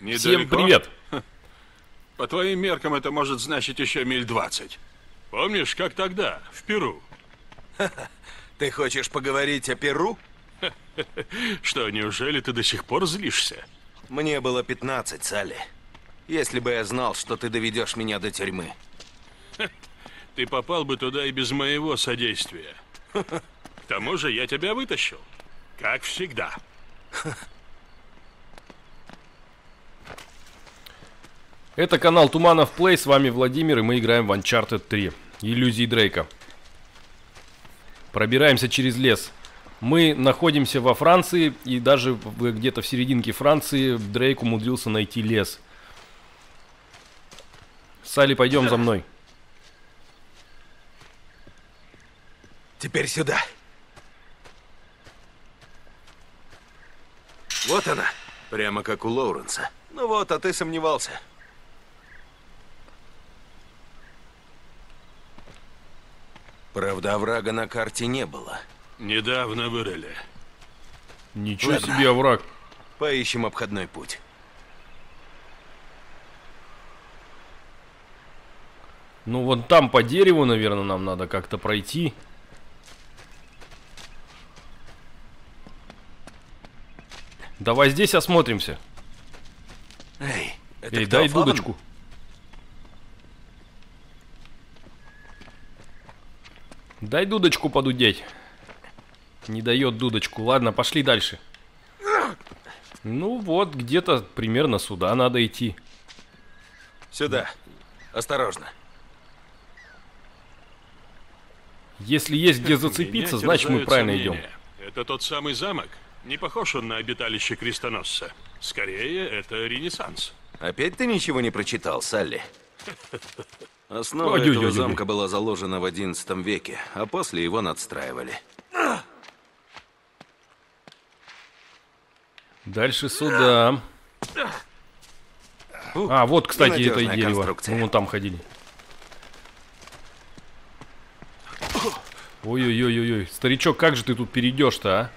Недалеко? Всем привет! По твоим меркам это может значить еще миль 20. Помнишь, как тогда, в Перу? Ты хочешь поговорить о Перу? Что, неужели ты до сих пор злишься? Мне было 15, Салли. Если бы я знал, что ты доведешь меня до тюрьмы. Ты попал бы туда и без моего содействия. К тому же я тебя вытащил, как всегда. Это канал Туманов Плей, с вами Владимир, и мы играем в Uncharted 3. Иллюзии Дрейка. Пробираемся через лес. Мы находимся во Франции, и даже где-то в серединке Франции Дрейк умудрился найти лес. Салли, пойдем за мной. Теперь сюда. Вот она. Прямо как у Лоуренса. Ну вот, а ты сомневался. Правда, оврага на карте не было. Недавно вырыли. Ничего Ладно. Себе, овраг. Поищем обходной путь. Ну, вон там по дереву, наверное, нам надо как-то пройти. Давай здесь осмотримся. Эй, дай дудочку. Дай дудочку подудеть. Не дает дудочку. Ладно, пошли дальше. Ну вот, где-то примерно сюда надо идти. Сюда. Осторожно. Если есть где зацепиться, значит мы правильно идем. Это тот самый замок? Не похож он на обиталище крестоносца. Скорее, это Ренессанс. Опять ты ничего не прочитал, Салли? Основа этого замка была заложена в 11 веке, а после его надстраивали. Дальше сюда. А, вот, кстати, это и дерево. Мы вон там ходили. Ой-ой-ой-ой-ой. Старичок, как же ты тут перейдешь-то, а?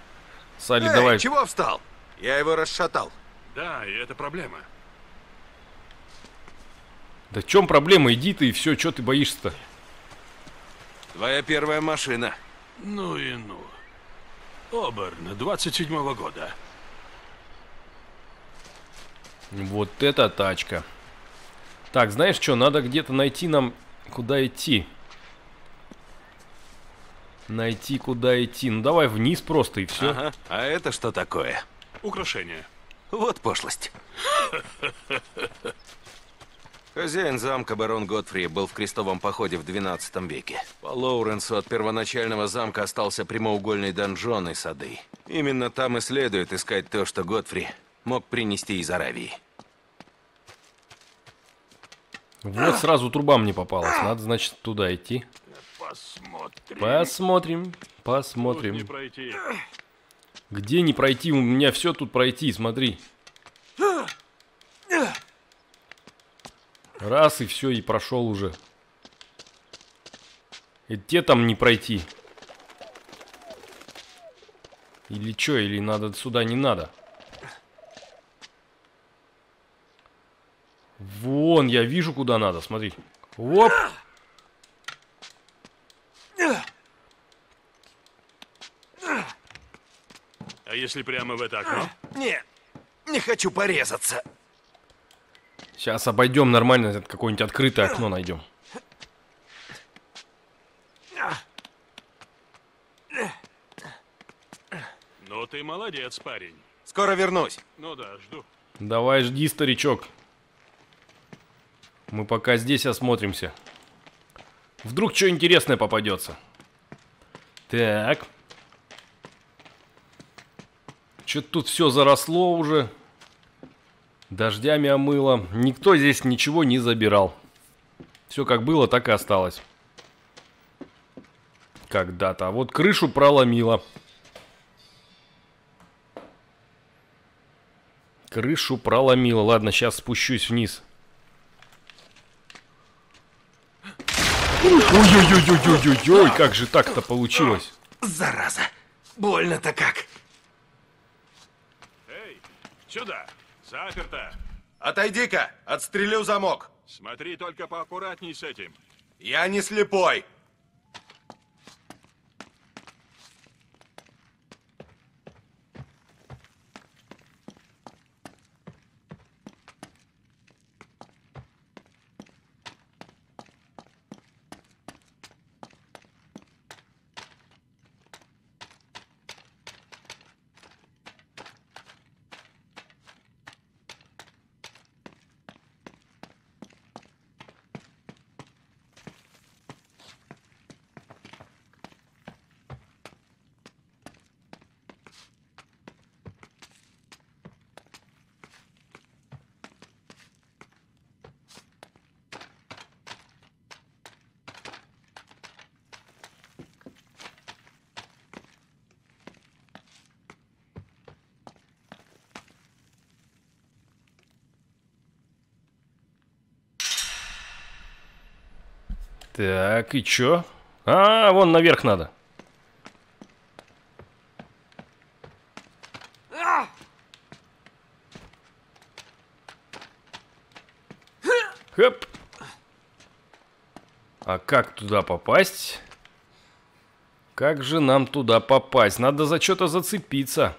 Салли, давай. Чего встал? Я его расшатал. Да, и это проблема. Да в чем проблема? Иди ты и все, что ты боишься-то? Твоя первая машина. Ну и ну. Оберн 27-го года. Вот это тачка. Так, знаешь что, надо где-то найти нам, куда идти. Найти, куда идти. Ну давай вниз просто и все. Ага. А это что такое? Украшение. Вот пошлость. Хозяин замка барон Годфри был в крестовом походе в 12 веке. По Лоуренсу от первоначального замка остался прямоугольный донжон и сады. Именно там и следует искать то, что Годфри мог принести из Аравии. Вот сразу труба мне попалась. Надо, значит, туда идти. Посмотрим. Не пройти. Где не пройти? У меня все тут пройти, смотри. Раз и все, и прошел уже. И те там не пройти. Или что, или надо сюда, не надо. Вон, я вижу, куда надо, смотри. Оп! А если прямо в это окно? Нет, не хочу порезаться. Сейчас обойдем нормально, какое-нибудь открытое окно найдем. Ну ты молодец, парень. Скоро вернусь. Ну да, жду. Давай, жди, старичок. Мы пока здесь осмотримся. Вдруг что интересное попадется. Так. Что-то тут все заросло уже. Дождями омыло. Никто здесь ничего не забирал. Все как было, так и осталось. Когда-то. А вот крышу проломило. Крышу проломило. Ладно, сейчас спущусь вниз. Ой-ой-ой-ой-ой-ой-ой. Как же так-то получилось? Зараза. Больно-то как. Сюда! Заперто! Отойди-ка, отстрелю замок. Смотри только поаккуратней с этим. Я не слепой. Так, и чё? А, вон наверх надо. Хоп. А как туда попасть? Как же нам туда попасть? Надо за что-то зацепиться.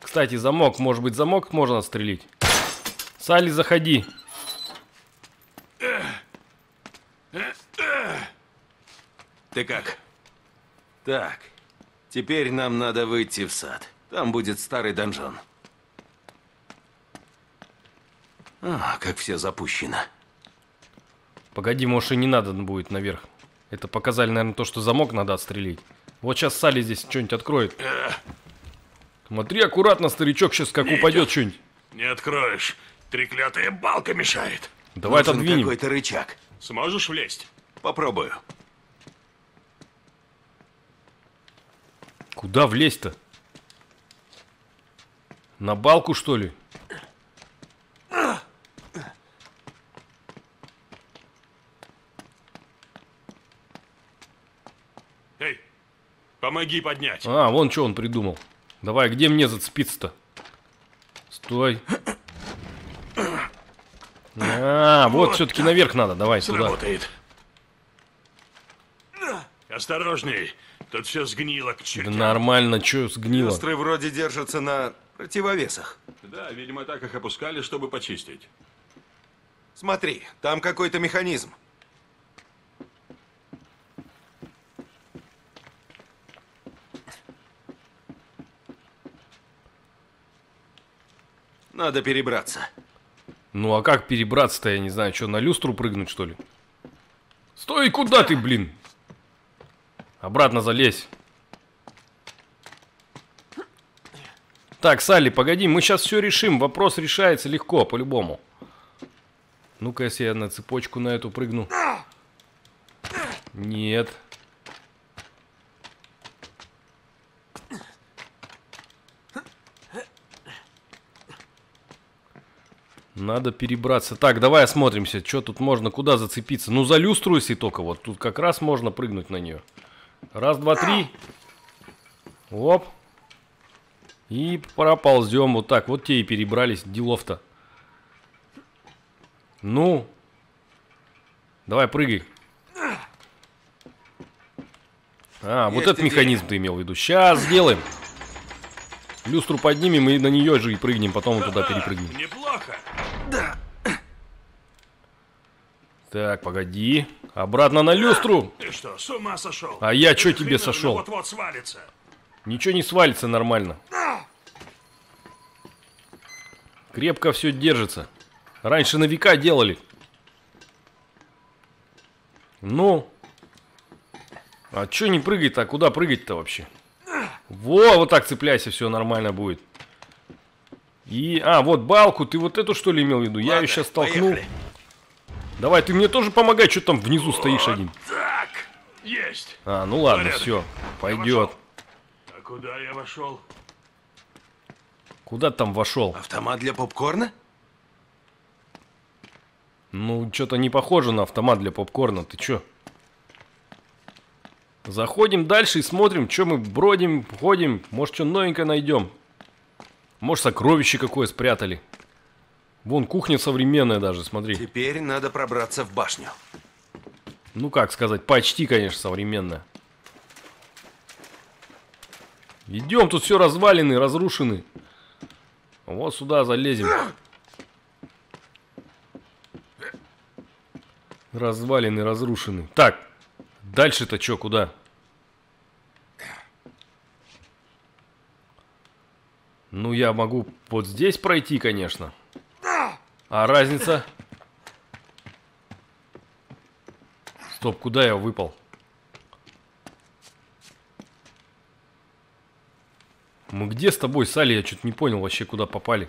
Кстати, замок. Может быть, замок можно отстрелить? Салли, заходи. Ты как? Так, теперь нам надо выйти в сад. Там будет старый донжон. А, как все запущено. Погоди, может, и не надо будет наверх. Это показали, наверное, то, что замок надо отстрелить. Вот сейчас Салли здесь что-нибудь откроет. Смотри, аккуратно, старичок, сейчас как не упадет что-нибудь. Не откроешь. Треклятая балка мешает. Давай отодвинем. Какой-то рычаг. Сможешь влезть? Попробую. Куда влезть-то? На балку, что ли? Эй, помоги поднять. А, вон что он придумал. Давай, где мне зацепиться-то? Стой. А, вот все-таки наверх надо. Давай, сработает. Туда. Осторожней. Тут все сгнило к чертям. Да нормально, что сгнило? Люстры вроде держатся на противовесах. Да, видимо, так их опускали, чтобы почистить. Смотри, там какой-то механизм. Надо перебраться. Ну а как перебраться-то, я не знаю, что, на люстру прыгнуть, что ли? Стой, куда ты, блин? Обратно залезь. Так, Салли, погоди, мы сейчас все решим. Вопрос решается легко, по-любому. Ну-ка, если я на цепочку на эту прыгну. Нет. Надо перебраться. Так, давай осмотримся, что тут можно, куда зацепиться. Ну, за люстру, если только вот. Тут как раз можно прыгнуть на нее. Раз, два, три. Оп. И проползем. Вот так. Вот те и перебрались. Делов-то. Ну. Давай, прыгай. А, вот этот механизм ты имел в виду. Сейчас сделаем. Люстру поднимем и на нее же и прыгнем. Потом вот туда перепрыгнем. Неплохо. Да. Так, погоди. Обратно на люстру. Ты что, с ума сошел? А я что тебе сошел? Вот-вот свалится. Ничего не свалится, нормально. Крепко все держится. Раньше на века делали. Ну. А что не прыгать-то? А куда прыгать-то вообще? Во, вот так цепляйся, все нормально будет. И, а, вот балку. Ты вот эту, что ли, имел в виду? Ладно, я ее сейчас толкнул. Поехали. Давай, ты мне тоже помогай, что там внизу вот стоишь один. Так, есть. А, ну ладно, порядок. Все, пойдет. А куда я вошел? Куда ты там вошел? Автомат для попкорна? Ну, что-то не похоже на автомат для попкорна, ты че? Заходим дальше и смотрим, что мы бродим, ходим. Может, что новенькое найдем. Может, сокровище какое спрятали. Вон, кухня современная даже, смотри. Теперь надо пробраться в башню. Ну, как сказать, почти, конечно, современная. Идем, тут все развалины, разрушены. Вот сюда залезем. Развалины, разрушены. Так, дальше-то что, куда? Ну, я могу вот здесь пройти, конечно. А разница? Стоп, куда я выпал? Мы где с тобой, Салли? Я что-то не понял вообще, куда попали.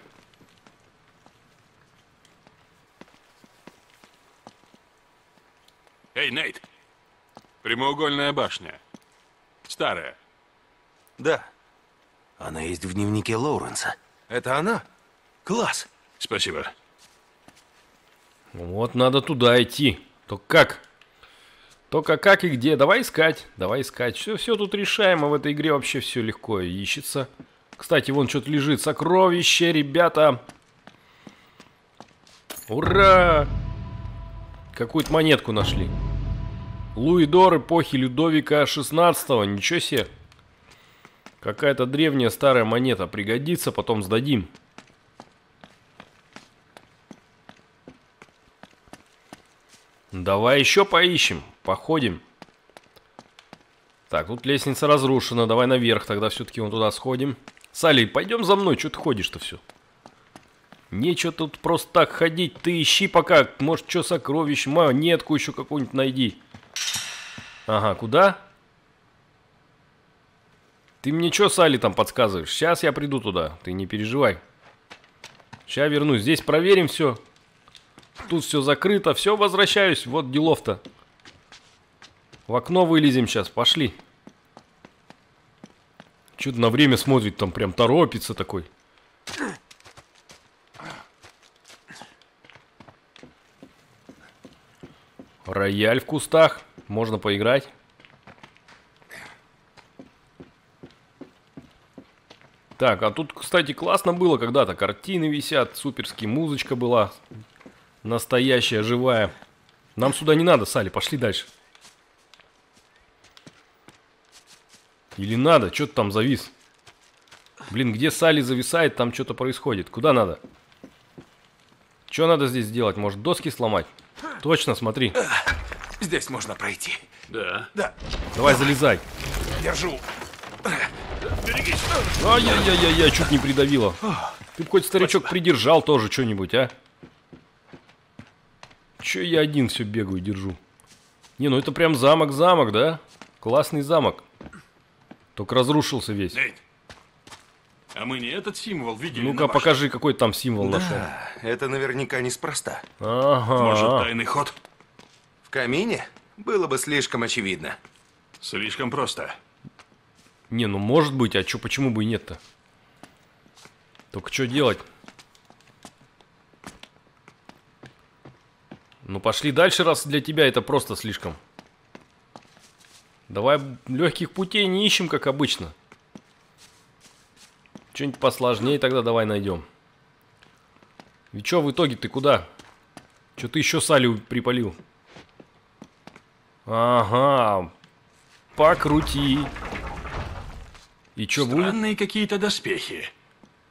Эй, Нейт! Прямоугольная башня. Старая. Да. Она есть в дневнике Лоуренса. Это она? Класс! Спасибо. Вот надо туда идти. Только как? Только как и где? Давай искать. Давай искать. Все тут решаемо. В этой игре вообще все легко ищется. Кстати, вон что-то лежит. Сокровище, ребята. Ура! Какую-то монетку нашли. Луидор эпохи Людовика 16. Ничего себе. Какая-то древняя старая монета. Пригодится, потом сдадим. Давай еще поищем, походим. Так, тут лестница разрушена, давай наверх, тогда все-таки вон туда сходим. Салли, пойдем за мной, что ты ходишь-то все? Нечего тут просто так ходить, ты ищи пока, может, что сокровищ, монетку еще какую-нибудь найди. Ага, куда? Ты мне что, Салли, там подсказываешь? Сейчас я приду туда, ты не переживай. Сейчас вернусь, здесь проверим все. Тут все закрыто. Все, возвращаюсь. Вот делов-то. В окно вылезем сейчас. Пошли. Чё-то на время смотрит, там прям торопится такой. Рояль в кустах. Можно поиграть. Так, а тут, кстати, классно было когда-то. Картины висят, суперски, музычка была. Настоящая, живая. Нам сюда не надо, Салли, пошли дальше. Или надо, что-то там завис. Блин, где Салли зависает, там что-то происходит. Куда надо? Что надо здесь сделать? Может, доски сломать? Точно, смотри. Здесь можно пройти. Да. Да. Давай, залезай. Держу. Берегись. Ай-яй-яй-яй, чуть не придавило. Ты бы хоть, старичок, спасибо, придержал тоже что-нибудь, а? Че я один все бегаю, держу? Не, ну это прям замок, да? Классный замок. Только разрушился весь. Нейт, а мы не этот символ видели? Ну-ка, покажи, какой там символ нашел. Да, это наверняка неспроста. Ага. Может, тайный ход? В камине? Было бы слишком очевидно. Слишком просто. Не, ну может быть, а че, почему бы и нет-то? Только что делать? Ну пошли дальше, раз для тебя это просто слишком. Давай легких путей не ищем, как обычно. Что-нибудь посложнее тогда давай найдем. И что в итоге ты куда? Что ты еще Салли припалил? Ага. Покрути. И что будет? Странные какие-то доспехи.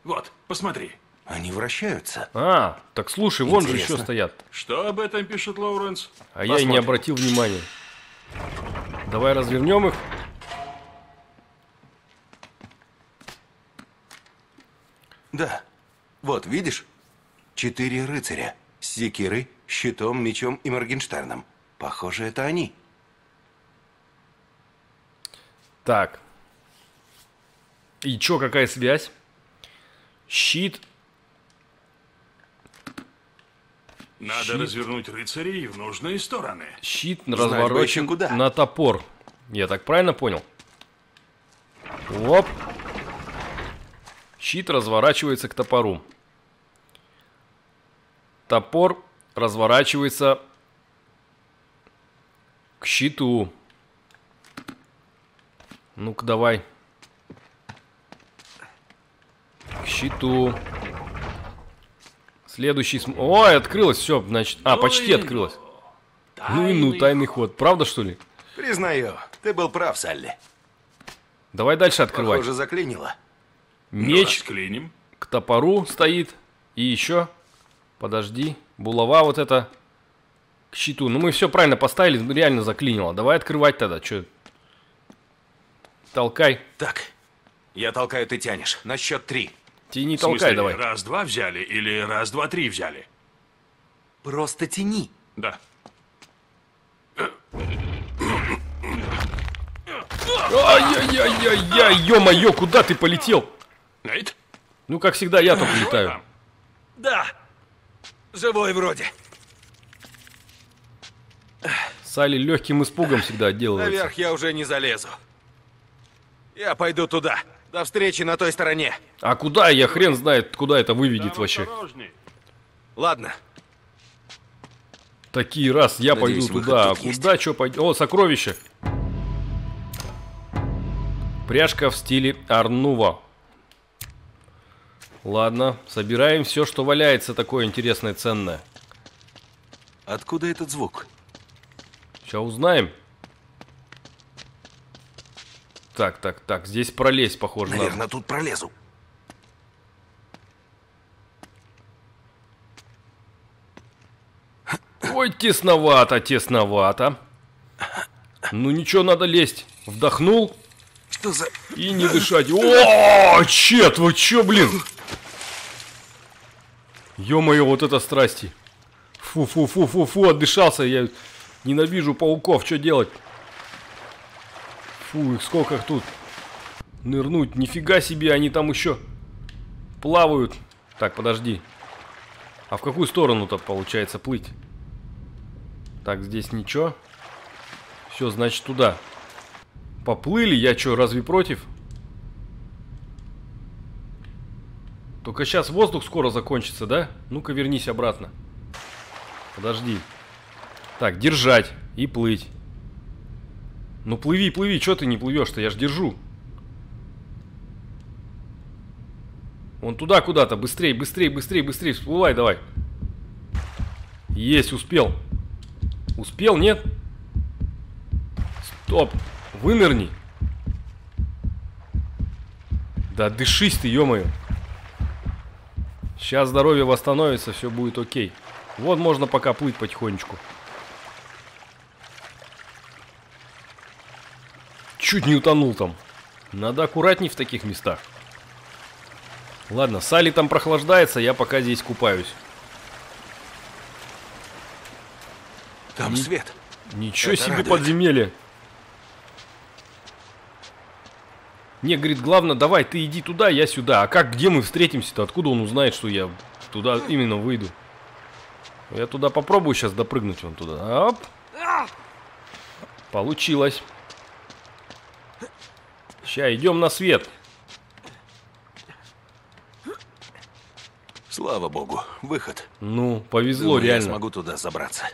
Вот, посмотри. Они вращаются. А, так слушай, вон же еще стоят. Что об этом пишет Лоуренс? А посмотрим. Я и не обратил внимания. Давай развернем их. Да. Вот, видишь? 4 рыцаря. С секирой, щитом, мечом и Моргенштерном. Похоже, это они. Так. И чё, какая связь? Щит... Надо развернуть рыцарей в нужные стороны. Щит разворачиваем на топор. Я так правильно понял? Оп. Щит разворачивается к топору. Топор разворачивается к щиту. Ну-ка, давай. К щиту. Следующий... Ой, открылось, все, значит... А, почти открылось. Ну и ну, тайный ход. Правда, что ли? Признаю, ты был прав, Салли. Давай дальше открывать. Похоже, заклинило. Меч клиним. К топору стоит. И еще... Подожди. Булава вот это... К щиту. Ну мы все правильно поставили, реально заклинило. Давай открывать тогда, че... Толкай. Так, я толкаю, ты тянешь. На счет 3. Тяни, толкай, давай. Раз-два взяли или раз-два-три взяли? Просто тяни. Да. Ай-яй-яй-яй-яй, ё-моё, куда ты полетел? Нейт? Ну, как всегда, я только летаю. Да, живой вроде. Салли легким испугом всегда отделывается. Наверх я уже не залезу. Я пойду туда. До встречи на той стороне. А куда? Я хрен знает, куда это выведет вообще. Ладно. Такие раз, я надеюсь, пойду туда. А куда, что пойдет? О, сокровище. Пряжка в стиле Арнува. Ладно, собираем все, что валяется такое интересное, ценное. Откуда этот звук? Сейчас узнаем. Так, так, так, здесь пролезть, похоже. Наверное, надо. Тут пролезу. Ой, тесновато, тесновато. Ну ничего, надо лезть. Вдохнул. Что за... И не дышать. О, чет, вы че, блин? Ё-моё, вот это страсти. Фу-фу-фу-фу-фу, отдышался. Я ненавижу пауков, что делать? Фу, их сколько тут. Нырнуть, нифига себе, они там еще плавают. Так, подожди. А в какую сторону-то получается плыть? Так, здесь ничего. Все, значит, туда. Поплыли, я что, разве против? Только сейчас воздух скоро закончится, да? Ну-ка, вернись обратно. Подожди. Так, держать и плыть. Ну плыви, плыви, что ты не плывешь-то, я ж держу. Вон туда куда-то, быстрей, быстрей, быстрей, быстрей, всплывай давай. Есть, успел. Успел, нет? Стоп, вынырни. Да дышись ты, ё-моё. Сейчас здоровье восстановится, все будет окей. Вот можно пока плыть потихонечку. Чуть не утонул там. Надо аккуратней в таких местах. Ладно, Салли там прохлаждается, я пока здесь купаюсь. Там свет. Ничего себе подземелье. Не, говорит, главное, давай, ты иди туда, я сюда. А как, где мы встретимся-то? Откуда он узнает, что я туда именно выйду? Я туда попробую сейчас допрыгнуть вон туда. Оп. Получилось. Сейчас идем на свет. Слава богу, выход. Ну, повезло, думаю, реально. Я смогу туда забраться.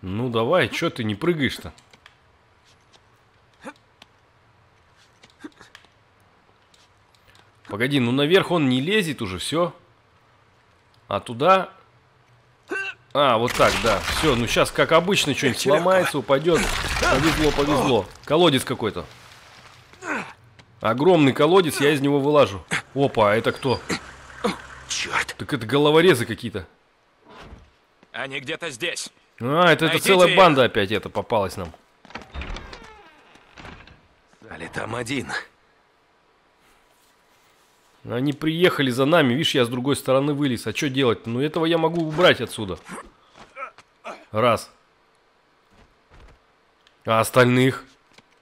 Ну давай, чё ты не прыгаешь-то? Погоди, ну наверх он не лезет уже, все. А туда... А, вот так, да. Все, ну сейчас, как обычно, что-нибудь сломается, упадет. Повезло, повезло. Колодец какой-то. Огромный колодец, я из него вылажу. Опа, а это кто? Черт. Так это головорезы какие-то. Они где-то здесь. А, это целая банда опять это попалась нам. Дали там один. Они приехали за нами, видишь, я с другой стороны вылез. А что делать? Ну, этого я могу убрать отсюда. Раз. А остальных?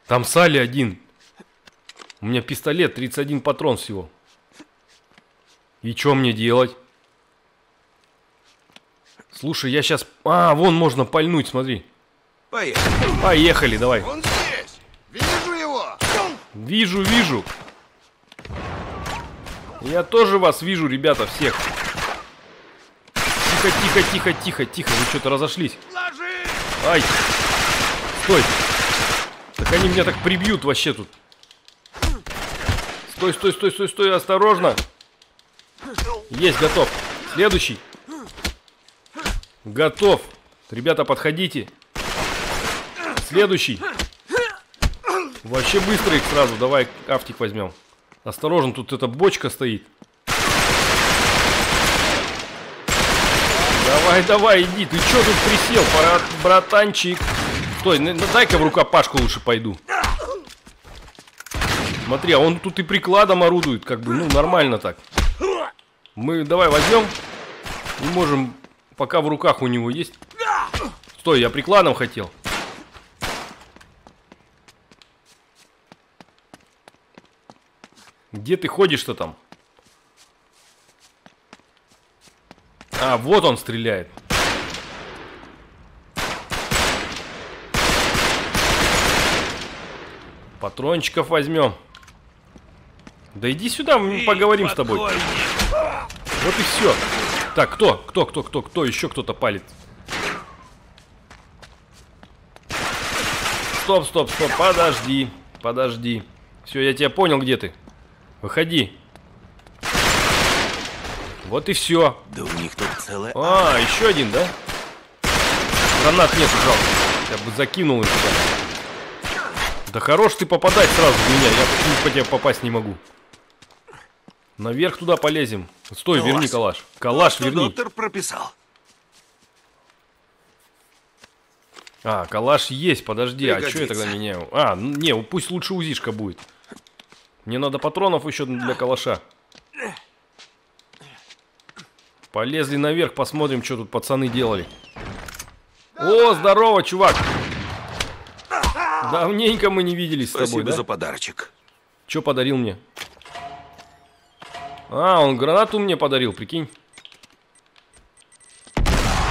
Там Салли один. У меня пистолет, 31 патрон всего. И что мне делать? Слушай, я сейчас... А, вон можно пальнуть, смотри. Поехали. Поехали, давай. Он здесь. Вижу его. Вижу, вижу. Я тоже вас вижу, ребята, всех. Тихо, тихо, тихо, тихо, тихо. Вы что-то разошлись. Ложись! Ай! Стой! Так они меня так прибьют вообще тут. Стой, стой, стой, стой, стой, осторожно. Есть, готов. Следующий. Готов. Ребята, подходите. Следующий. Вообще быстро их сразу. Давай автик возьмем. Осторожно, тут эта бочка стоит. Давай, давай, иди. Ты чё тут присел, братанчик? Стой, дай-ка в рукопашку лучше пойду. Смотри, а он тут и прикладом орудует, как бы, ну, нормально так. Мы давай возьмем. Не можем, пока в руках у него есть. Стой, я прикладом хотел. Где ты ходишь-то там? А, вот он стреляет. Патрончиков возьмем. Да иди сюда, мы поговорим с тобой. Вот и все. Так, кто? Еще кто-то палит. Стоп, стоп, стоп, подожди, подожди. Все, я тебя понял, где ты. Выходи. Вот и все. Да у них тут целая... А, еще один, да? Гранат нету, жалко. Я бы закинул их. Да хорош ты попадать сразу в меня. Я почему-то по тебе попасть не могу. Наверх туда полезем. Стой, верни калаш. Калаш верни. Доктор прописал. А, калаш есть, подожди. Пригодится. А что я тогда меняю? А, не, пусть лучше УЗИшка будет. Мне надо патронов еще для калаша. Полезли наверх, посмотрим, что тут пацаны делали. О, здорово, чувак. Давненько мы не виделись. Спасибо с тобой, да? За подарочек. Че подарил мне? А, он гранату мне подарил, прикинь.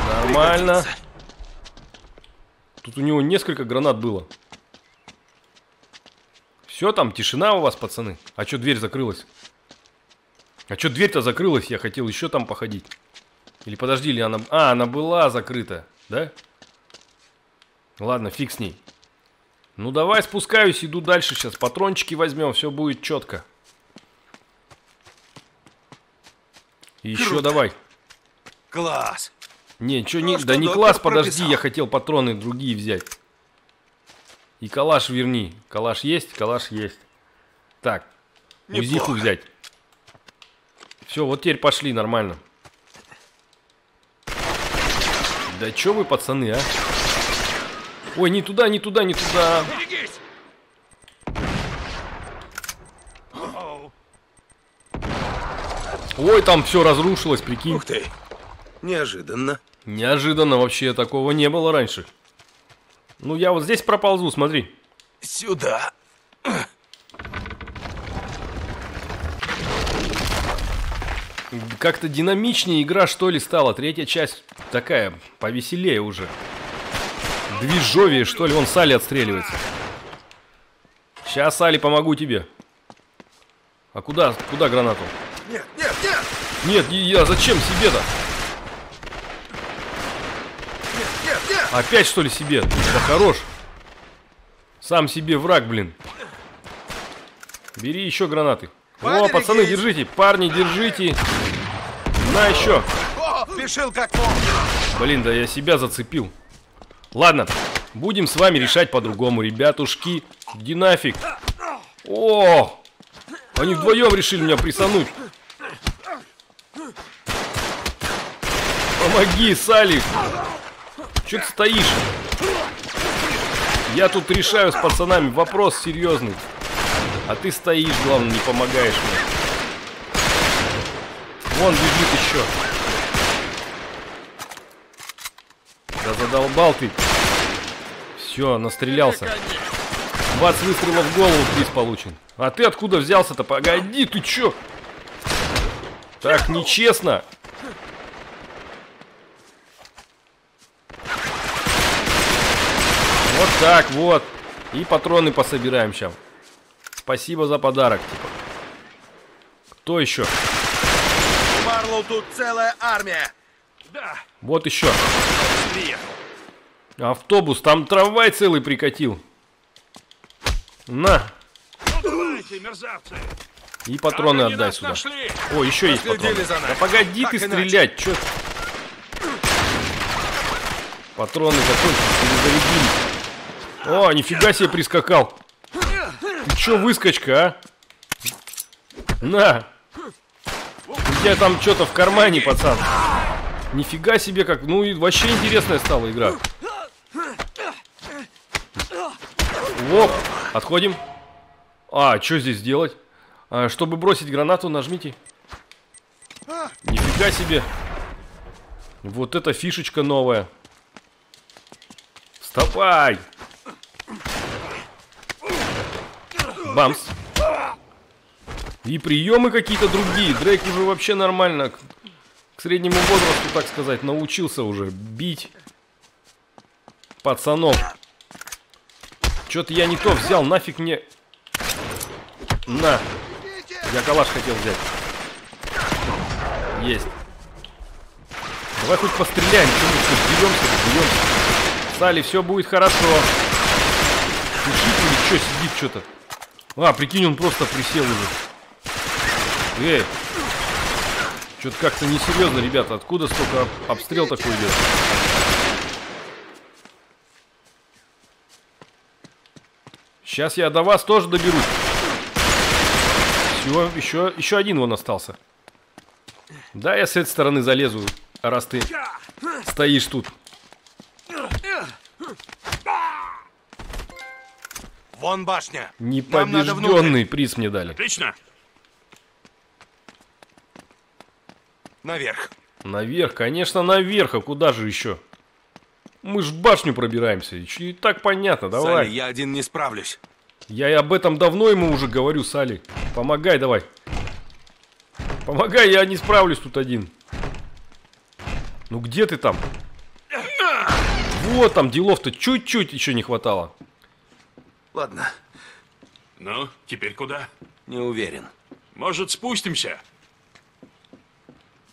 Нормально. Тут у него несколько гранат было. Все, там тишина у вас, пацаны. А че дверь закрылась? А че дверь-то закрылась? Я хотел еще там походить. Или подожди, или она... А, она была закрыта, да? Ладно, фиг с ней. Ну давай спускаюсь, иду дальше сейчас. Патрончики возьмем, все будет четко. Еще круто. Давай. Класс. Не, ничего не... Да не класс, подожди, прописал. Я хотел патроны другие взять. И калаш верни. Калаш есть? Калаш есть. Так, УЗИху взять. Все, вот теперь пошли нормально. Да че вы, пацаны, а? Ой, не туда, не туда, не туда. Берегись! Ой, там все разрушилось, прикинь. Ух ты. Неожиданно. Неожиданно, вообще такого не было раньше. Ну, я вот здесь проползу, смотри. Сюда. Как-то динамичнее игра, что ли, стала. Третья часть такая, повеселее уже. Движовее, что ли? Вон Салли отстреливается. Сейчас, Салли, помогу тебе. А куда? Куда гранату? Нет, нет, нет! Нет, я зачем себе-то? Нет, нет, нет! Опять, что ли, себе? Да хорош. Сам себе враг, блин. Бери еще гранаты. О, пацаны, держите. Парни, держите. На еще. Блин, да я себя зацепил. Ладно, будем с вами решать по-другому, ребятушки. Иди нафиг. О! Они вдвоем решили меня присануть. Помоги, Салли. Че ты стоишь? Я тут решаю с пацанами. Вопрос серьезный. А ты стоишь, главное, не помогаешь мне. Вон бежит еще. Да задолбал ты. Все, настрелялся. 20 выстрелов в голову, приз получен. А ты откуда взялся-то? Погоди, ты чё? Так нечестно. Вот так вот. И патроны пособираем сейчас. Спасибо за подарок, типа. Кто еще? Барлоу, тут целая армия. Да. Вот еще. Автобус, там трамвай целый прикатил. На. Ну, давайте, мерзавцы. И патроны отдай сюда. Нашли. О, еще есть патроны. Да погоди так ты стрелять, чё? Патроны закончились, перезарядили. О, нифига себе прискакал. Ты чё, выскочка, а? На. У тебя там что-то в кармане, пацан. Нифига себе как. Ну и вообще интересная стала игра. Оп, отходим. А, что здесь делать? А, чтобы бросить гранату, нажмите. Нифига себе. Вот это фишечка новая. Вставай. Бамс. И приемы какие-то другие. Дрейк уже вообще нормально. К среднему возрасту, так сказать, научился уже бить пацанов. Что-то я не то взял, нафиг мне. На. Я калаш хотел взять. Есть. Давай хоть постреляем. Беремся. Салли, все будет хорошо. Тушит или что, сидит что-то. А, прикинь, он просто присел уже. Эй. Что-то как-то несерьезно, ребята. Откуда столько обстрел такой идет? Сейчас я до вас тоже доберусь. Всего, еще один вон остался. Да, я с этой стороны залезу, раз ты стоишь тут. Вон башня. Непобежденный приз мне дали. Отлично. Наверх. Наверх, конечно, наверх. А куда же еще? Мы ж в башню пробираемся. И так понятно, давай. Салли, я один не справлюсь. Я и об этом давно ему уже говорю, Салли. Помогай, давай. Помогай, я не справлюсь тут один. Ну где ты там? Вот там, делов-то чуть-чуть еще не хватало. Ладно. Ну, теперь куда? Не уверен. Может, спустимся?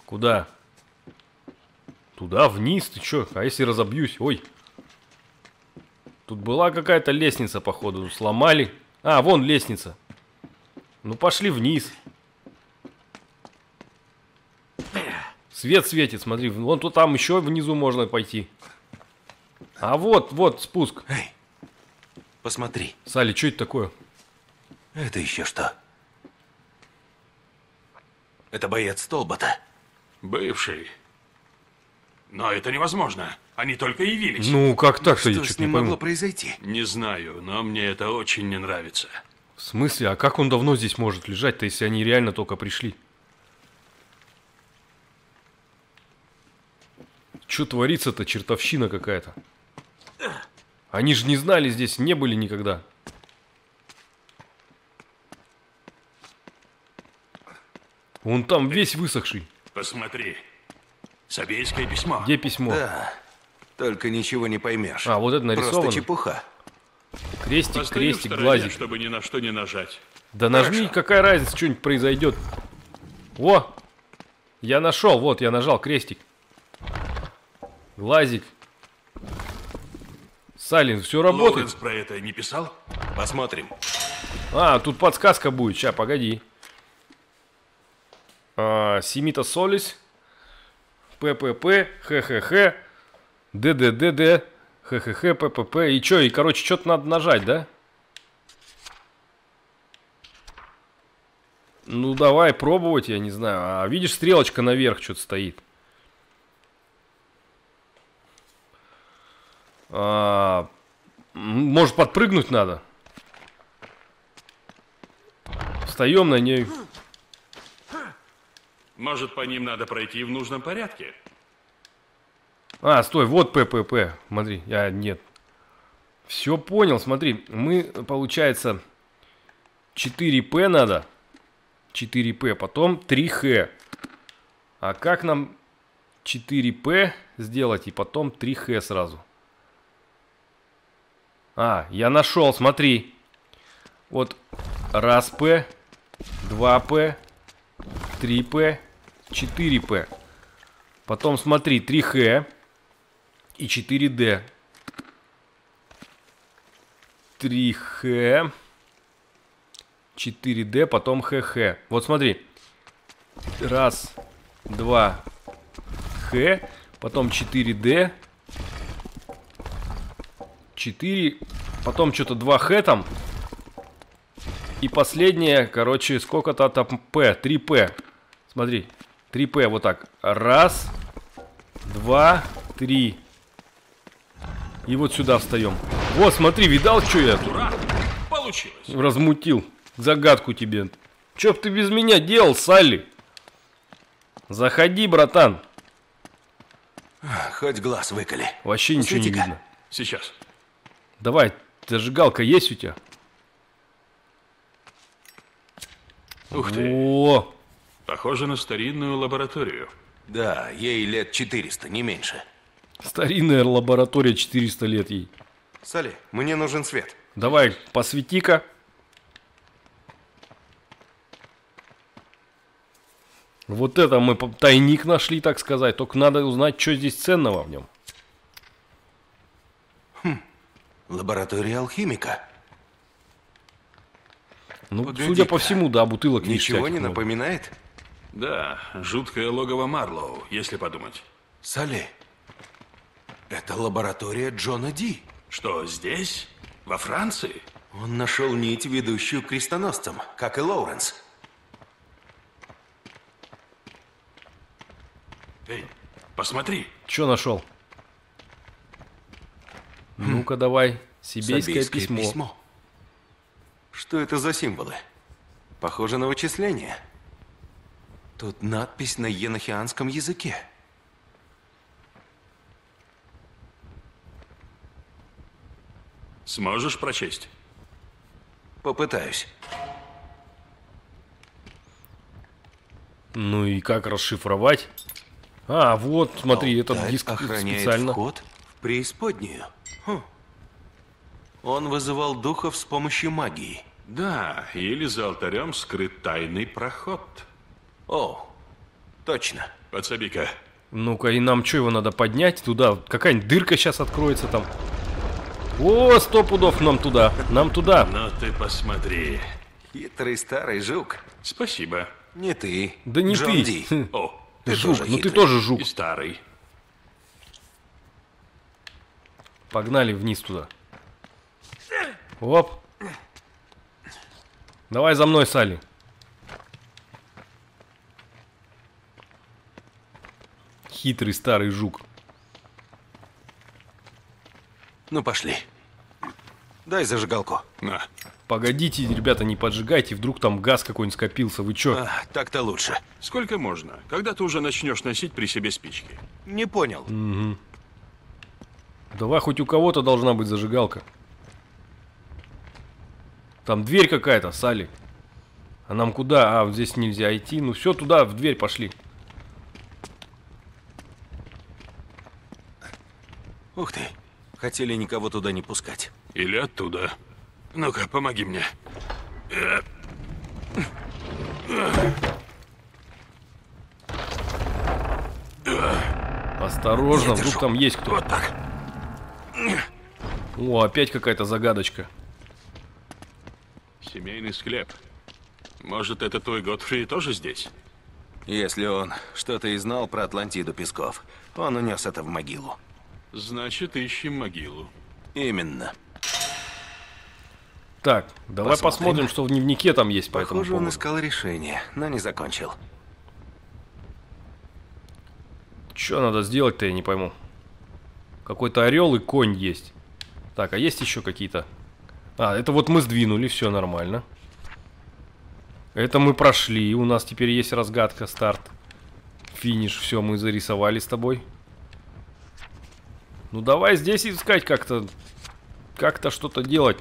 Куда? Туда, вниз, ты чё? А если разобьюсь? Ой. Тут была какая-то лестница, походу. Сломали. А, вон лестница. Ну, пошли вниз. Свет светит, смотри. Вон тут там еще внизу можно пойти. А вот, вот спуск. Эй, посмотри. Салли, что это такое? Это еще что? Это боец Толбота. Бывший. Но это невозможно. Они только явились. Ну, как так-то? Что с ним могло произойти? Не знаю, но мне это очень не нравится. В смысле? А как он давно здесь может лежать-то, если они реально только пришли? Чё творится-то? Чертовщина какая-то. Они же не знали, здесь не были никогда. Он там весь высохший. Посмотри. Сабейское письмо. Где письмо? Да, только ничего не поймешь. А, вот это нарисовано. Просто чепуха. Крестик, постою крестик, стороне, глазик. Чтобы ни на что не нажать. Да хорошо. Нажми, какая разница, что-нибудь произойдет. О! Я нашел, вот, я нажал крестик. Глазик. Салин, все работает. Лоуренс про это не писал? Посмотрим. А, тут подсказка будет. Сейчас, погоди. А, Симита Солис. ППП, ХХХ, ДДДД, ХХХ, ППП. И чё, и, короче, что-то надо нажать, да? Ну, давай пробовать, я не знаю. А, видишь, стрелочка наверх что-то стоит. А, может, подпрыгнуть надо? Встаем на ней. Может, по ним надо пройти в нужном порядке? А, стой, вот ППП. Смотри, я нет. Все понял, смотри. Мы, получается, 4П надо. 4П, потом 3Х. А как нам 4П сделать и потом 3Х сразу? А, я нашел, смотри. Вот раз П, 2П. 3П, 4П. Потом смотри, 3Х и 4Д. 3Х, 4D, потом ХХ. Вот смотри. Раз, два, Х, потом 4D. 4, потом что-то 2 Х там. И последнее, короче, сколько-то там П, 3П. Смотри, 3П вот так. Раз, два, три. И вот сюда встаем. Вот, смотри, видал, что я тут? Получилось. Размутил. Загадку тебе. Че б ты без меня делал, Салли? Заходи, братан. Хоть глаз выколи. Вообще ничего не видно. Сейчас. Давай, зажигалка есть у тебя? Ух ты. О! Похоже на старинную лабораторию. Да, ей лет 400, не меньше. Старинная лаборатория, 400 лет ей. Салли, мне нужен свет. Давай, посвети-ка. Вот это мы тайник нашли, так сказать. Только надо узнать, что здесь ценного в нем. Хм. Лаборатория алхимика. Ну, судя по всему, да, бутылок не всяких. Ничего не напоминает? Да, жуткое логово Марлоу, если подумать. Салли, это лаборатория Джона Ди. Что, здесь? Во Франции? Он нашел нить, ведущую к крестоносцам, как и Лоуренс. Эй, посмотри. Что нашел? Ну-ка давай. Сибирское письмо. Что это за символы? Похоже на вычисление. Тут надпись на енохианском языке. Сможешь прочесть? Попытаюсь. Ну и как расшифровать? А, вот, смотри, этот диск охраняет специально. Вход в преисподнюю. Хм. Он вызывал духов с помощью магии. Да, или за алтарем скрыт тайный проход. О, точно. Подсоби-ка. Ну-ка, и нам что, его надо поднять туда? Какая-нибудь дырка сейчас откроется там. О, 100 пудов нам туда. Нам туда. Но ты посмотри. Хитрый старый жук. Спасибо. Не ты. Да не Джон Ди. О. Ты жук, ну ты тоже жук. И старый. Погнали вниз туда. Оп. Давай за мной, Салли. Хитрый старый жук. Ну пошли. Дай зажигалку. На. Погодите, ребята, не поджигайте, вдруг там газ какой-нибудь скопился, вы чё? А, так-то лучше. Сколько можно? Когда ты уже начнешь носить при себе спички? Не понял. Угу. Давай, хоть у кого-то должна быть зажигалка. Там дверь какая-то, Салли. А нам куда? А, вот здесь нельзя идти. Ну все, туда, в дверь пошли. Ух ты, хотели никого туда не пускать. Или оттуда. Ну-ка, помоги мне. Осторожно, вдруг там есть кто. Вот так. О, опять какая-то загадочка. Семейный склеп. Может, это твой Годфри тоже здесь? Если он что-то и знал про Атлантиду Песков, он унес это в могилу. Значит, ищем могилу. Именно. Так, давай посмотрим, что в дневнике там есть по этому поводу. Похоже, он искал решение, но не закончил. Что надо сделать-то, я не пойму. Какой-то орел и конь есть. Так, а есть еще какие-то? А, это вот мы сдвинули, все нормально. Это мы прошли, у нас теперь есть разгадка, старт, финиш, все, мы зарисовали с тобой. Ну давай здесь искать как-то, что-то делать.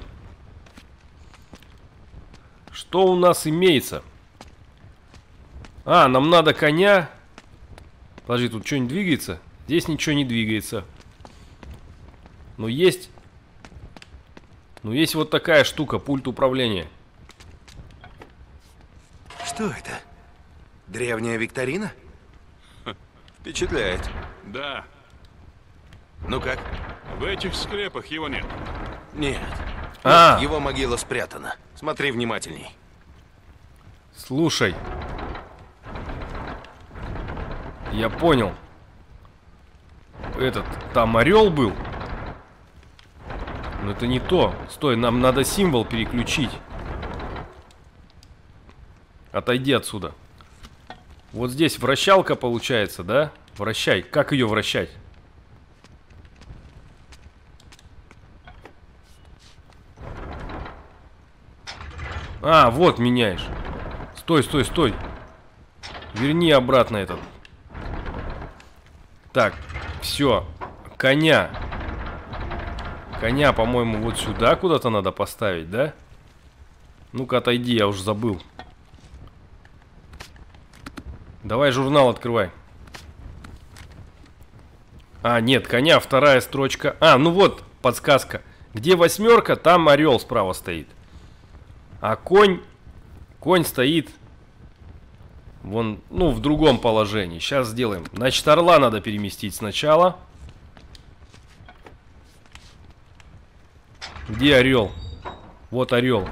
Что у нас имеется? А, нам надо коня. Подожди, тут что-нибудь двигается? Здесь ничего не двигается. Но есть... Ну есть вот такая штука, пульт управления. Что это? Древняя викторина? Впечатляет. Да. Ну как? В этих склепах его нет. Нет. А. Его могила спрятана. Смотри внимательней. Слушай. Я понял. Этот, там орел был. Но это не то. Стой, нам надо символ переключить. Отойди отсюда. Вот здесь вращалка получается, да? Вращай. Как ее вращать? А, вот меняешь. Стой, стой, стой. Верни обратно этот. Так, все. Коня. Коня, по-моему, вот сюда куда-то надо поставить, да? Ну-ка, отойди, я уже забыл. Давай журнал открывай. А, нет, коня, вторая строчка. А, ну вот, подсказка. Где восьмерка, там орел справа стоит. А конь... Конь стоит... Вон, ну, в другом положении. Сейчас сделаем. Значит, орла надо переместить сначала. Где орел? Вот орел.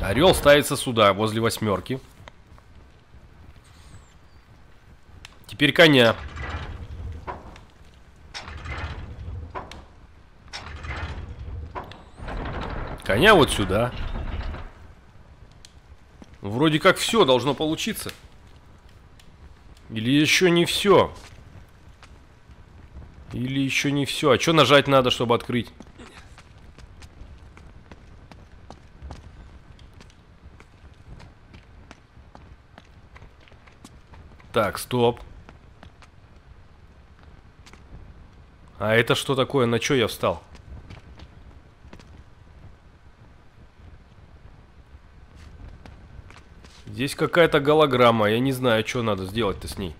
Орел ставится сюда, возле восьмерки. Теперь коня. Коня вот сюда. Вроде как все должно получиться. Или еще не все. Или еще не все. А что нажать надо, чтобы открыть? Так, стоп. А это что такое? На что я встал? Здесь какая-то голограмма. Я не знаю, что надо сделать-то с ней.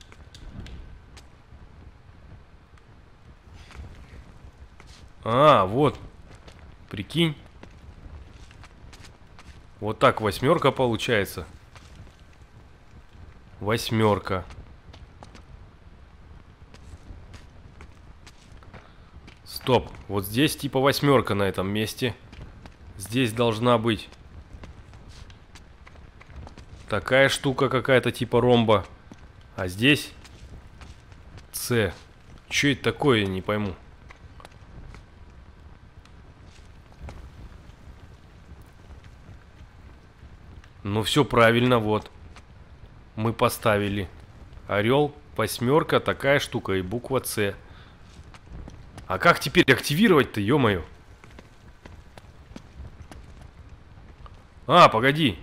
А, вот. Прикинь. Вот так восьмерка получается. Восьмерка. Стоп. Вот здесь типа восьмерка на этом месте. Здесь должна быть... Такая штука какая-то типа ромба. А здесь С. Что это такое, я не пойму. Ну все правильно, вот. Мы поставили. Орел, восьмерка, такая штука и буква С. А как теперь активировать-то, ё-моё? А, погоди.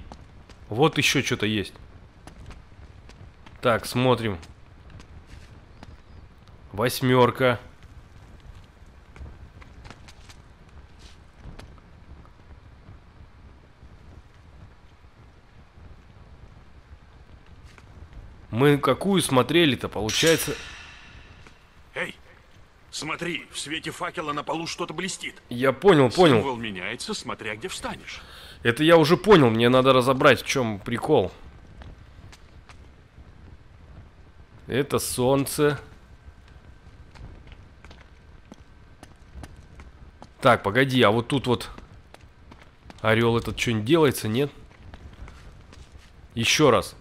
Вот еще что-то есть. Так, смотрим. Восьмерка. Мы какую смотрели-то, получается? Эй, смотри, в свете факела на полу что-то блестит. Я понял, понял. Символ меняется, смотря где встанешь. Это я уже понял, мне надо разобрать, в чем прикол. Это солнце. Так, погоди, а вот тут вот орел этот что-нибудь делается, нет? Еще раз.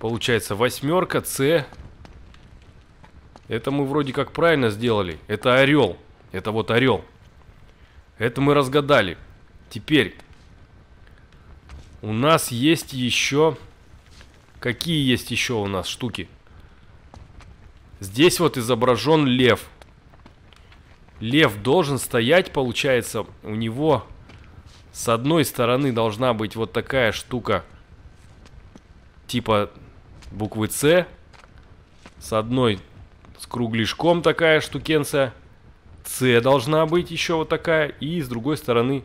Получается восьмерка, С. Это мы вроде как правильно сделали. Это орел. Это вот орел. Это мы разгадали. Теперь... У нас есть еще... Какие есть еще у нас штуки? Здесь вот изображен лев. Лев должен стоять, получается, у него с одной стороны должна быть вот такая штука. Типа буквы С. С одной с кругляшком такая штукенция. С должна быть еще вот такая. И с другой стороны...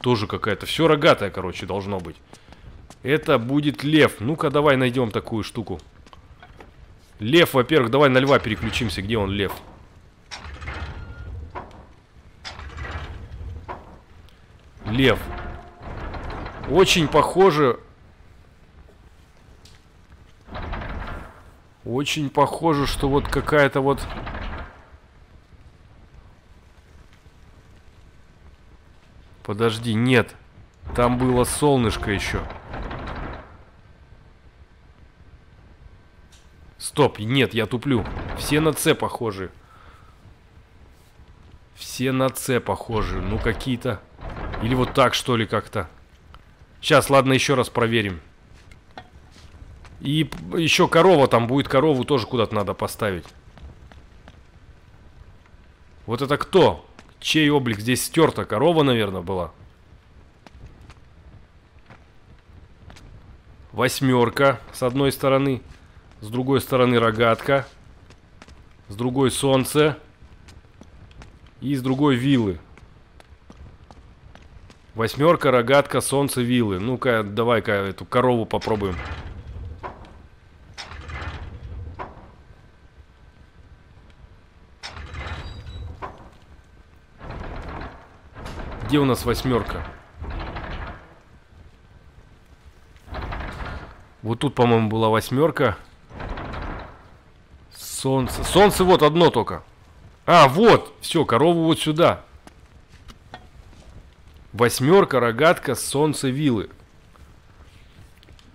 Тоже какая-то. Все рогатое, короче, должно быть. Это будет лев. Ну-ка, давай найдем такую штуку. Лев, во-первых, давай на льва переключимся. Где он, лев? Лев. Очень похоже... Очень похоже, что вот какая-то вот... Подожди, нет. Там было солнышко еще. Стоп, нет, я туплю. Все на С похожи. Все на С похожи. Ну, какие-то... Или вот так, что ли, как-то. Сейчас, ладно, еще раз проверим. И еще корова там будет. Корову тоже куда-то надо поставить. Вот это кто? Чей облик здесь стерто? Корова, наверное, была. Восьмерка с одной стороны. С другой стороны рогатка. С другой солнце. И с другой вилы. Восьмерка, рогатка, солнце, вилы. Ну-ка, давай-ка эту корову попробуем. Где у нас восьмерка? Вот тут, по-моему, была восьмерка. Солнце. Солнце вот одно только. А, вот. Все, корову вот сюда. Восьмерка, рогатка, солнце, вилы.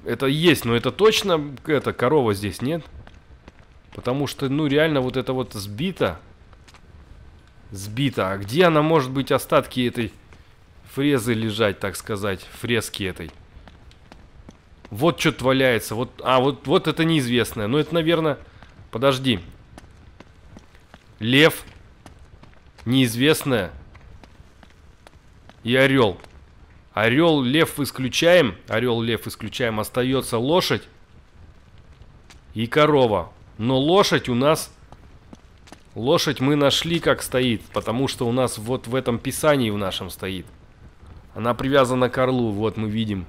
Это есть, но это точно это корова здесь нет. Потому что, ну, реально вот это вот сбито. Сбито. А где она может быть остатки этой фрезы лежать, так сказать? Фрески этой. Вот что-то валяется. Вот, а, вот это неизвестное. Но это, наверное... Подожди. Лев. Неизвестное. И орел. Орел, лев исключаем. Орел, лев исключаем. Остается лошадь и корова. Но лошадь у нас... Лошадь мы нашли, как стоит. Потому что у нас вот в этом писании в нашем стоит. Она привязана к орлу. Вот мы видим.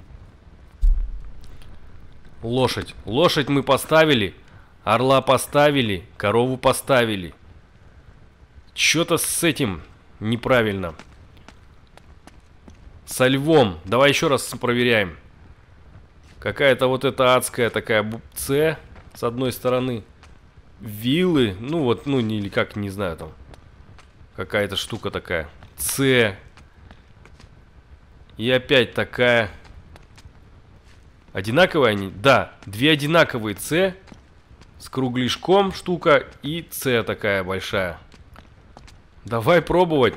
Лошадь. Лошадь мы поставили. Орла поставили. Корову поставили. Что-то с этим неправильно. Со львом. Давай еще раз проверяем. Какая-то вот эта адская такая С с одной стороны. Вилы. Ну вот, ну или как, не знаю там. Какая-то штука такая. С. И опять такая. Одинаковые они? Да. Две одинаковые С. С кругляшком штука и С такая большая. Давай пробовать.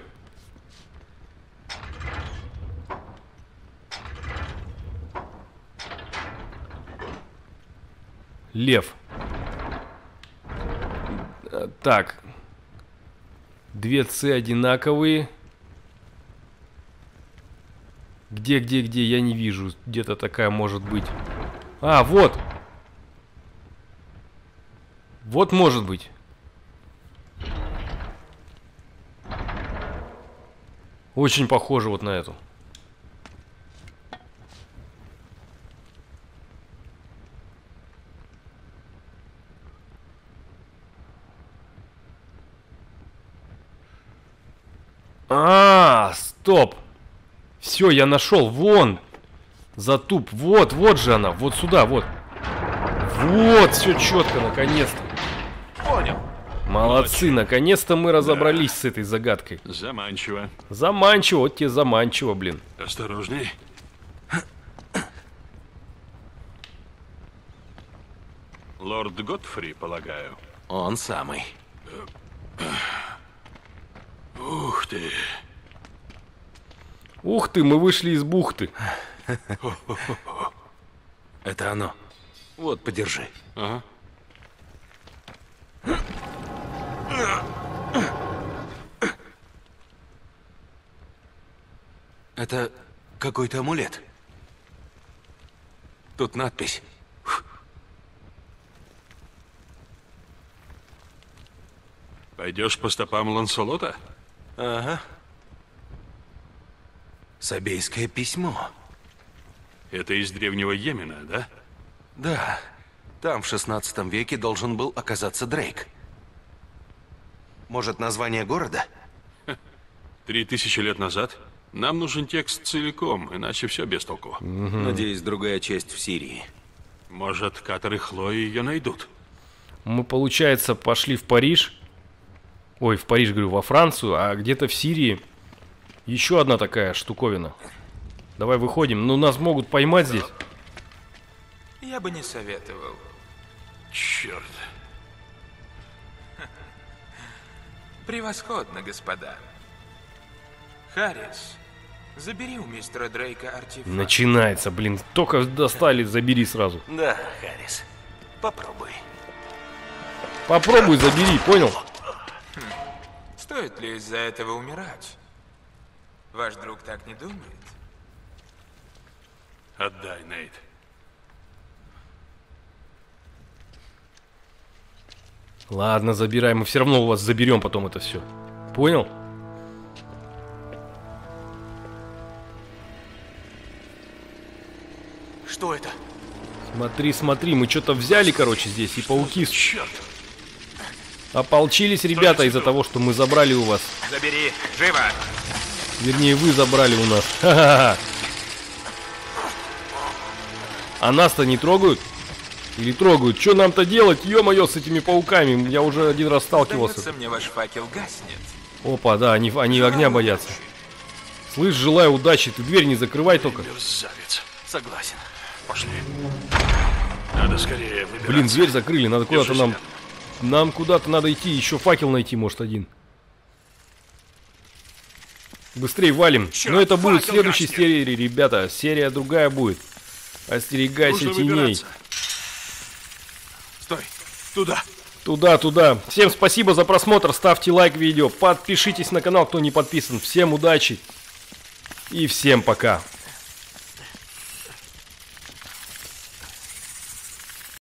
Лев. Так. Две С одинаковые. Где, я не вижу. Где-то такая может быть. А, вот. Вот может быть. Очень похоже вот на эту. А, стоп. Все, я нашел. Вон. Затуп. Вот, вот же она. Вот сюда, вот. Вот, все четко, наконец-то. Понял. Молодцы, наконец-то мы разобрались с этой загадкой. Заманчиво. Заманчиво, вот тебе заманчиво, блин. Осторожней. Лорд Годфри, полагаю. Он самый. Ух ты. Ух ты, мы вышли из бухты. Это оно. Вот, подержи. Ага. Это какой-то амулет. Тут надпись. Пойдешь по стопам Ланселота? Ага. Сабейское письмо. Это из древнего Йемена, да? Да. Там в 16 веке должен был оказаться Дрейк. Может, название города? 3000 лет назад. Нам нужен текст целиком, иначе все без толку. Надеюсь, другая часть в Сирии. Может, Катрин Хлои ее найдут. Мы, получается, пошли в Париж. Ой, в Париж, говорю, во Францию. А где-то в Сирии еще одна такая штуковина. Давай выходим. Ну, нас могут поймать здесь. Я бы не советовал. Черт. Превосходно, господа. Харрис, забери у мистера Дрейка артефакт. Начинается, блин. Только достали, забери сразу. Да, Харрис. Попробуй. Попробуй, забери, понял? Стоит ли из-за этого умирать? Ваш друг так не думает? Отдай, Нейт. Ладно, забирай. Мы все равно у вас заберем потом это все. Понял? Что это? Смотри, смотри, мы что-то взяли, короче, здесь, и пауки. Черт. Ополчились ребята из-за того, что мы забрали у вас. Забери, живо! Вернее, вы забрали у нас. Ха-ха-ха. А нас-то не трогают? Или трогают? Что нам-то делать, ё-моё, с этими пауками? Я уже один раз сталкивался. Мне ваш факел гаснет. Опа, да, они огня боятся. Слышь, желаю удачи, ты дверь не закрывай только. Мерзавец. Согласен. Пошли. Надо скорее выбираться. Блин, дверь закрыли, надо куда-то нам... Нам куда-то надо идти, еще факел найти, может, один. Быстрее валим. Черт, но это будет в следующей серии, ребята. Серия другая будет. Остерегайся теней. Стой, туда. Туда, туда. Всем спасибо за просмотр. Ставьте лайк видео. Подпишитесь на канал, кто не подписан. Всем удачи. И всем пока.